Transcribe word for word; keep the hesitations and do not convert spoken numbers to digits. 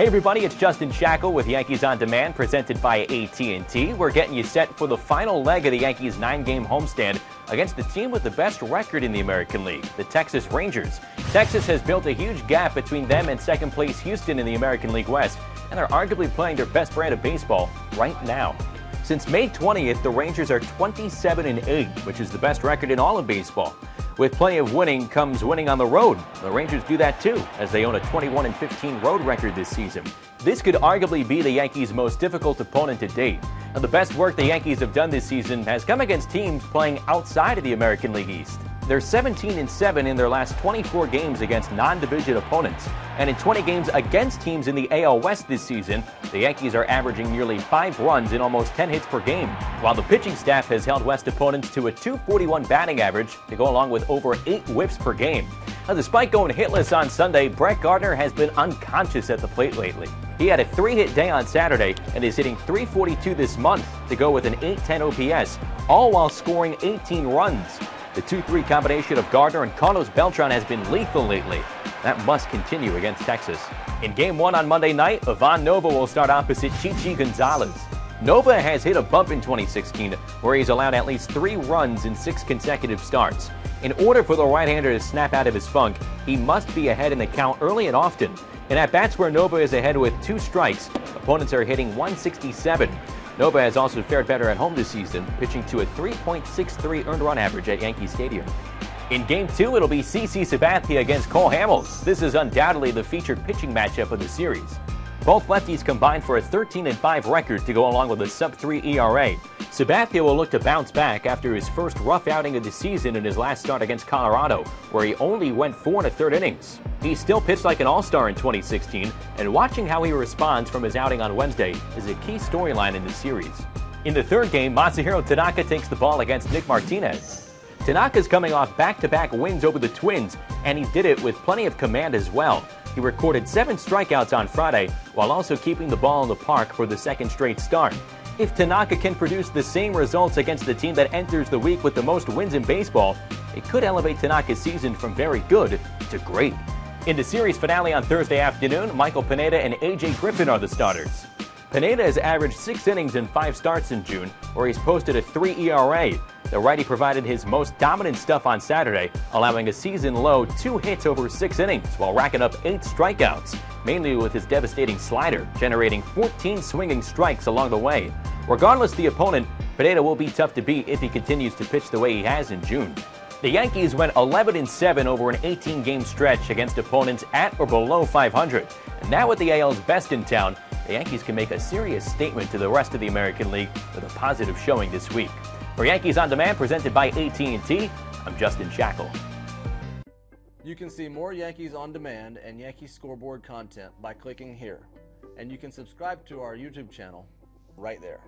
Hey everybody, it's Justin Shackle with Yankees On Demand, presented by A T and T. We're getting you set for the final leg of the Yankees' nine-game homestand against the team with the best record in the American League, the Texas Rangers. Texas has built a huge gap between them and second-place Houston in the American League West, and they're arguably playing their best brand of baseball right now. Since May twentieth, the Rangers are twenty-seven and eight, which is the best record in all of baseball. With plenty of winning comes winning on the road. The Rangers do that too, as they own a twenty-one and fifteen road record this season. This could arguably be the Yankees' most difficult opponent to date. Now, the best work the Yankees have done this season has come against teams playing outside of the American League East. They're seventeen and seven in their last twenty-four games against non-division opponents. And in twenty games against teams in the A L West this season, the Yankees are averaging nearly five runs in almost ten hits per game, while the pitching staff has held West opponents to a two forty-one batting average to go along with over eight whips per game. Now, despite going hitless on Sunday, Brett Gardner has been unconscious at the plate lately. He had a three-hit day on Saturday and is hitting three forty-two this month to go with an eight ten O P S, all while scoring eighteen runs. The two three combination of Gardner and Carlos Beltran has been lethal lately. That must continue against Texas. In Game one on Monday night, Ivan Nova will start opposite Chichi Gonzalez. Nova has hit a bump in twenty sixteen, where he's allowed at least three runs in six consecutive starts. In order for the right-hander to snap out of his funk, he must be ahead in the count early and often. In at-bats where Nova is ahead with two strikes, opponents are hitting one sixty-seven. Nova has also fared better at home this season, pitching to a three point six three earned run average at Yankee Stadium. In Game two, it'll be C C Sabathia against Cole Hamels. This is undoubtedly the featured pitching matchup of the series. Both lefties combined for a thirteen and five record to go along with a sub three E R A. Sabathia will look to bounce back after his first rough outing of the season in his last start against Colorado, where he only went four and a third innings. He still pitched like an all-star in twenty sixteen, and watching how he responds from his outing on Wednesday is a key storyline in the series. In the third game, Masahiro Tanaka takes the ball against Nick Martinez. Tanaka's coming off back-to-back wins over the Twins, and he did it with plenty of command as well. He recorded seven strikeouts on Friday, while also keeping the ball in the park for the second straight start. If Tanaka can produce the same results against the team that enters the week with the most wins in baseball, it could elevate Tanaka's season from very good to great. In the series finale on Thursday afternoon, Michael Pineda and A J Griffin are the starters. Pineda has averaged six innings and five starts in June, where he's posted a three E R A. The righty provided his most dominant stuff on Saturday, allowing a season-low two hits over six innings while racking up eight strikeouts, mainly with his devastating slider, generating fourteen swinging strikes along the way. Regardless of the opponent, Pineda will be tough to beat if he continues to pitch the way he has in June. The Yankees went eleven and seven over an eighteen-game stretch against opponents at or below five hundred. And now with the A L's best in town, the Yankees can make a serious statement to the rest of the American League with a positive showing this week. For Yankees On Demand, presented by A T and T, I'm Justin Shackle. You can see more Yankees On Demand and Yankee scoreboard content by clicking here. And you can subscribe to our YouTube channel right there.